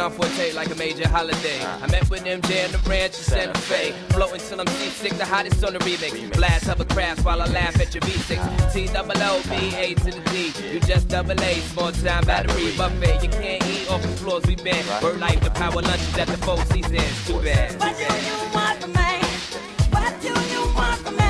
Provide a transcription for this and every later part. John Forte like a major holiday. I met with MJ on the ranch in Santa Fe. Floating till I'm seasick, the hottest on the remix. Blast hovercrafts while I laugh at your V6. T-double-O-B-A to the D. You just double A, small time battery buffet. You can't eat off the floors we been. Bird life, the power lunches at the Four Seasons. Too bad. What do you want from me? What do you want from me?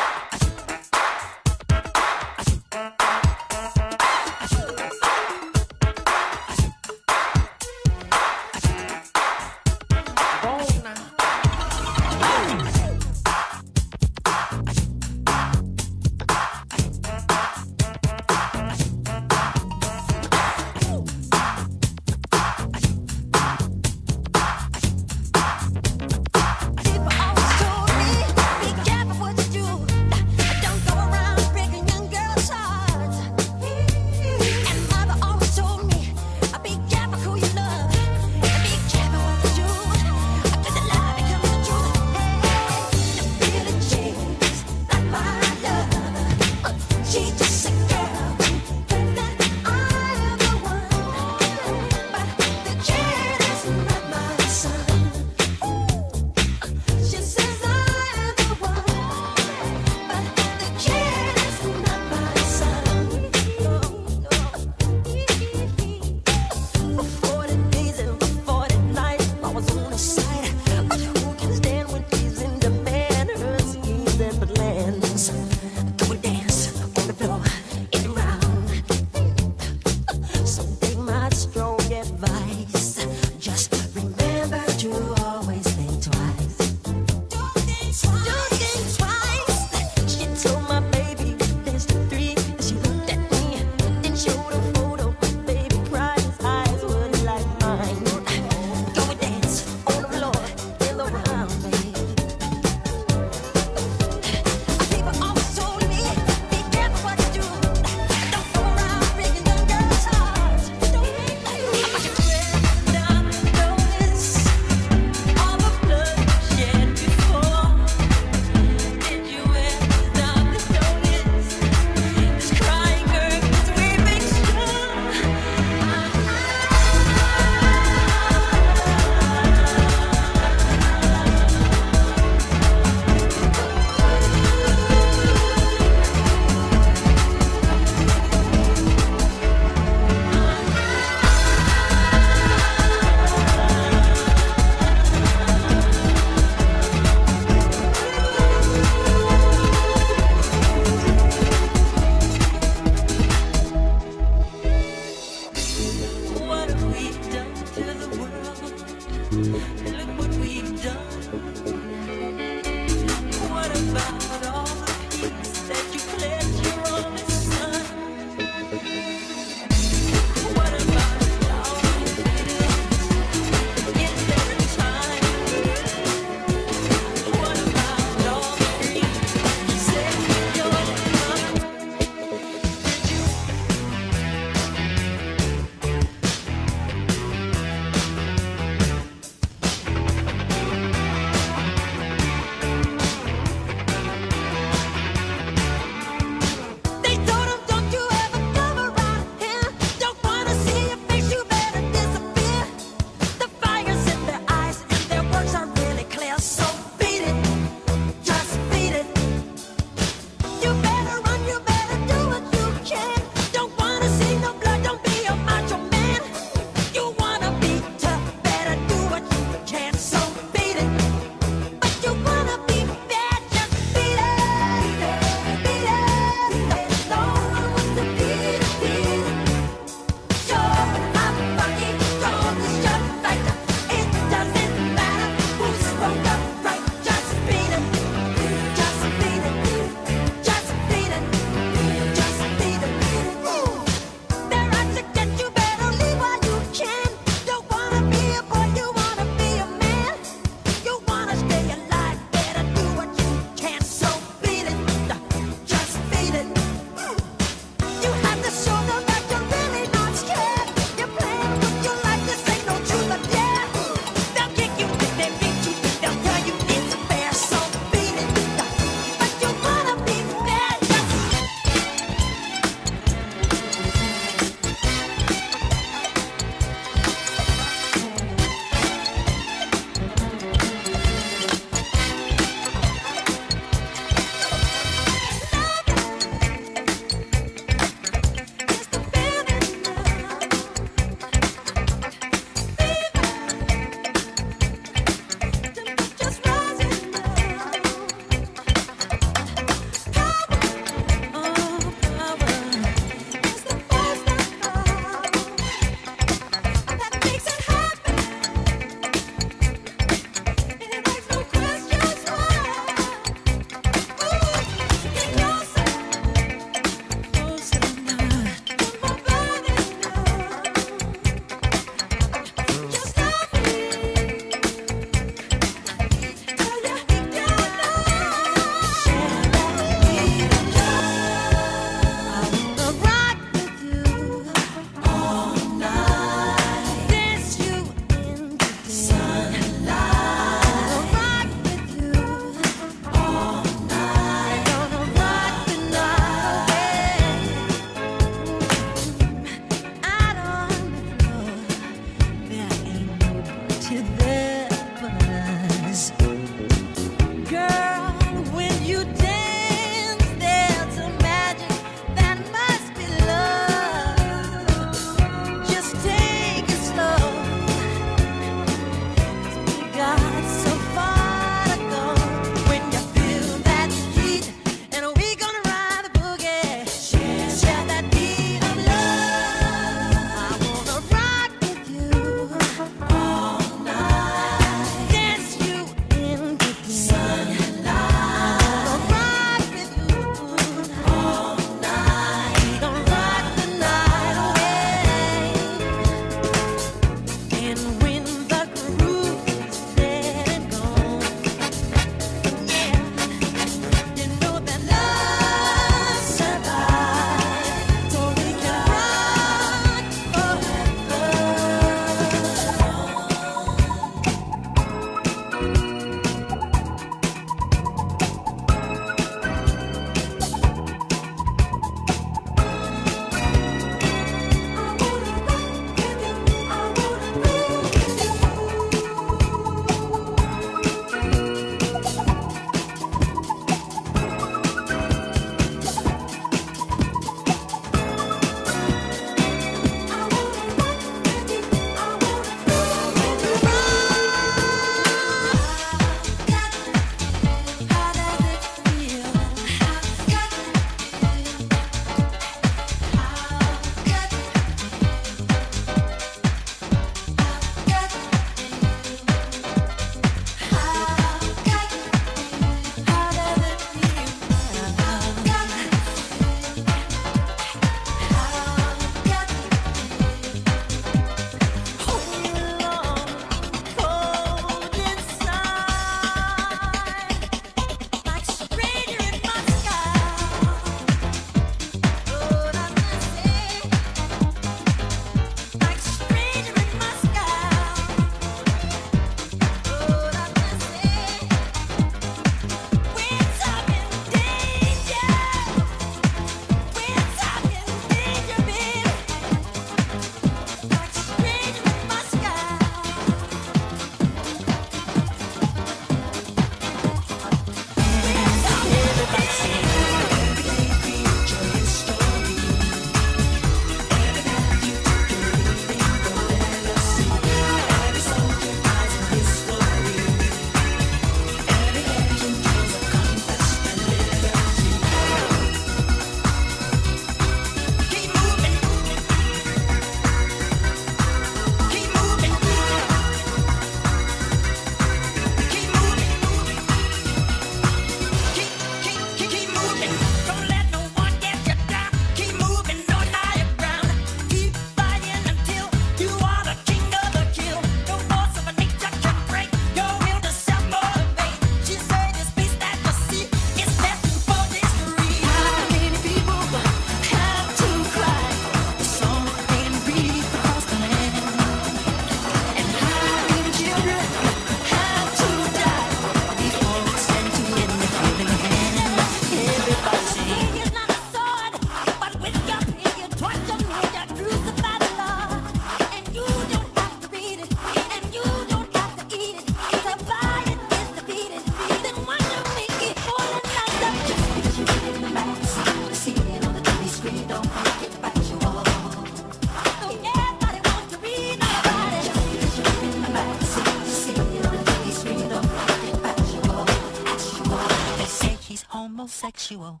she will.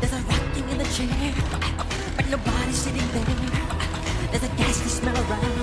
There's a rocking in the chair, but nobody's sitting there. There's a ghastly smell around.